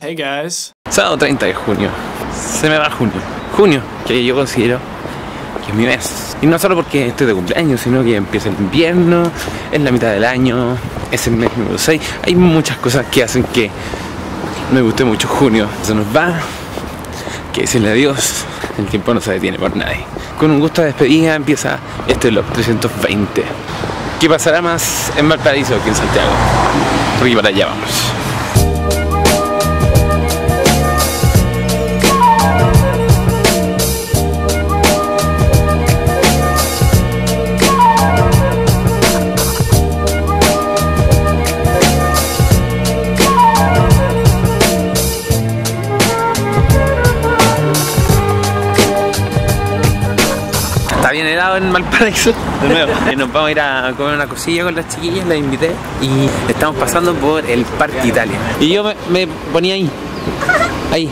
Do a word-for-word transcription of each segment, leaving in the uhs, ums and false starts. Hey guys. Sábado treinta de junio. Se me va junio. Junio, que yo considero que es mi mes. Y no solo porque estoy de cumpleaños, sino que empieza el invierno, es la mitad del año, es el mes número seis. Hay muchas cosas que hacen que me guste mucho junio. Se nos va, que decirle adiós. El tiempo no se detiene por nadie. Con un gusto de despedida empieza este vlog trescientos veinte. ¿Qué pasará más en Valparaíso que en Santiago? Porque para allá vamos. En Valparaíso de nuevo. Nos vamos a ir a comer una cosilla con las chiquillas, las invité, y estamos pasando por el Parque Italia. Y yo me, me ponía ahí, ahí.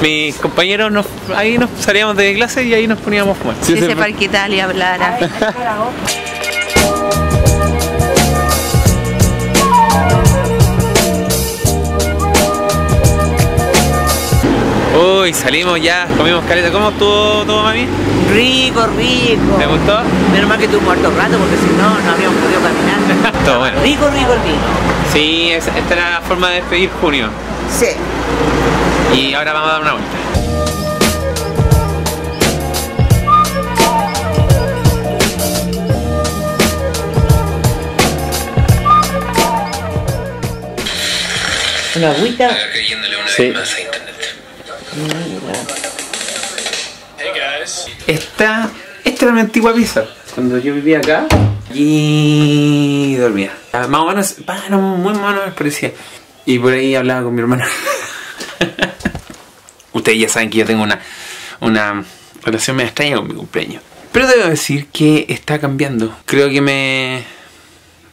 Mis compañeros, nos, ahí nos salíamos de clase y ahí nos poníamos a comer. Si ese Parque Italia hablara. Uy, salimos ya, comimos caleta. ¿Cómo estuvo todo, mami? Rico, rico. ¿Te gustó? Menos mal que tuvo un cuarto rato porque si no, no habíamos podido caminar. Todo bueno. Rico, rico, rico. Sí, es, esta era la forma de despedir junio. Sí. Y ahora vamos a dar una vuelta. Una agüita. Sí. Esta, esta era mi antigua pieza. Cuando yo vivía acá y dormía. Más o menos, bueno, muy más o menos parecía. Y por ahí hablaba con mi hermana. Ustedes ya saben que yo tengo una, una relación medio extraña con mi cumpleaños. Pero debo decir que está cambiando. Creo que me,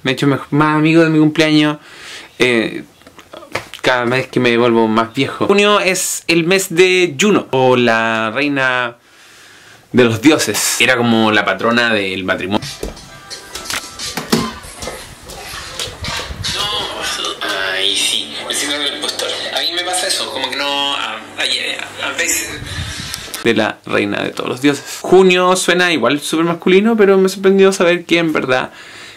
me he hecho más amigo de mi cumpleaños. Eh, Cada vez que me vuelvo más viejo. Junio es el mes de Junio, o la reina de los dioses. Era como la patrona del matrimonio. No, ay sí, el síndrome del impostor. A mí me pasa eso, como que no... A, a, a veces... De la reina de todos los dioses. Junio suena igual súper masculino, pero me sorprendió saber que en verdad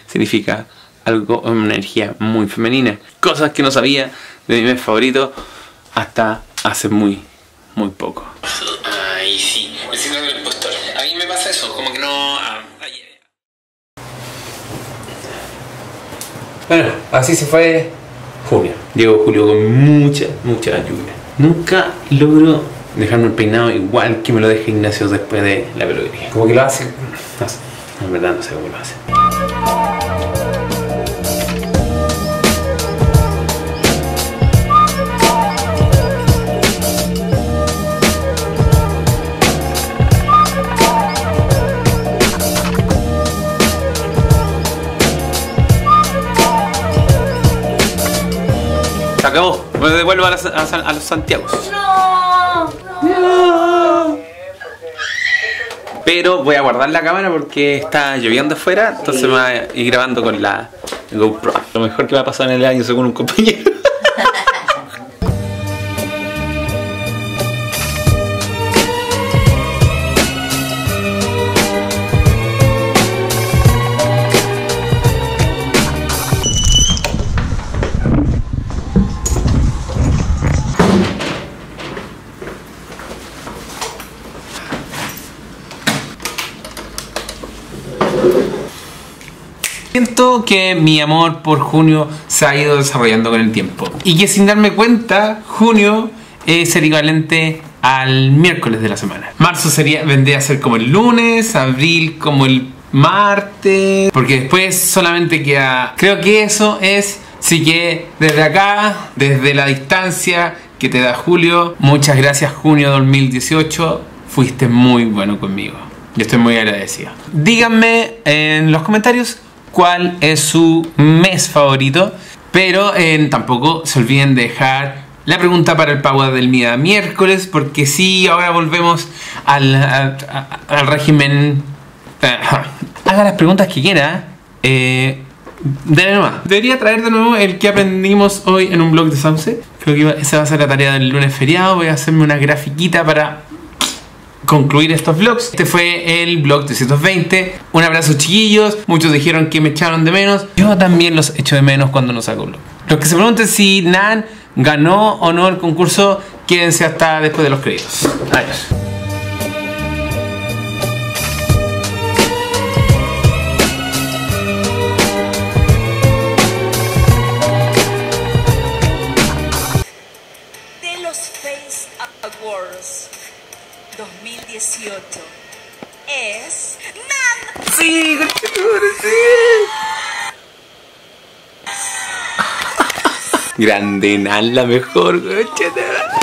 significa algo, una energía muy femenina. Cosas que no sabía de mi mes favorito hasta hace muy, muy poco. Ay, sí, el síndrome del impostor. A mí me pasa eso, como que no... Ah, yeah. Bueno, así se fue junio. Llegó julio con mucha, mucha lluvia. Nunca logro dejarme el peinado igual que me lo deja Ignacio después de la peluquería. Como que lo hace... No sé, en verdad no sé cómo lo hace. Se acabó, me devuelvo a, la, a, a los Santiagos. No, no. No. Pero voy a guardar la cámara porque está lloviendo afuera, entonces sí. Me voy a ir grabando con la GoPro. Lo mejor que me ha pasado en el año según un compañero. Siento que mi amor por junio se ha ido desarrollando con el tiempo. Y que sin darme cuenta, junio es el equivalente al miércoles de la semana. Marzo sería, vendría a ser como el lunes, abril como el martes. Porque después solamente queda... Creo que eso es, sí que desde acá, desde la distancia que te da julio. Muchas gracias junio dos mil dieciocho, fuiste muy bueno conmigo. Yo estoy muy agradecido. Díganme en los comentarios cuál es su mes favorito, pero eh, tampoco se olviden de dejar la pregunta para el pago del día miércoles, porque sí, ahora volvemos al, al, al régimen. Hagan las preguntas que quieran, Eh, de nuevo, debería traer de nuevo el que aprendimos hoy en un blog de Sauce. Creo que iba, esa va a ser la tarea del lunes feriado. Voy a hacerme una grafiquita para concluir estos vlogs. Este fue el vlog trescientos veinte. Un abrazo, chiquillos. Muchos dijeron que me echaron de menos. Yo también los echo de menos cuando no saco vlog. Los que se pregunten si Nan ganó o no el concurso, quédense hasta después de los créditos. Adiós. dos mil dieciocho es Nan. Sí, sí. Grande Nan, la mejor, etcétera.